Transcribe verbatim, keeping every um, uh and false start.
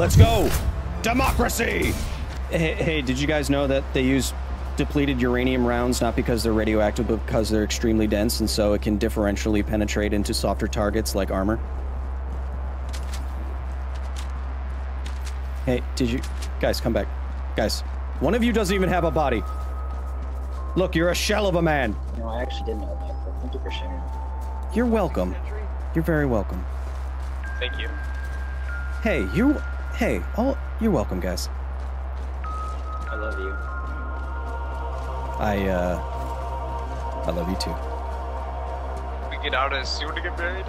Let's go. Democracy. Hey, hey, did you guys know that they use depleted uranium rounds not because they're radioactive, but because they're extremely dense, and so it can differentially penetrate into softer targets like armor? Hey, did you... Guys, come back. Guys, one of you doesn't even have a body. Look, you're a shell of a man. No, I actually didn't know that, but thank you for sharing. You're welcome. You're very welcome. Thank you. Hey, you... Hey, all... You're welcome, guys. I love you. I, uh... I love you, too. We get out as soon to get married?